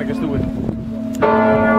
Let's do it.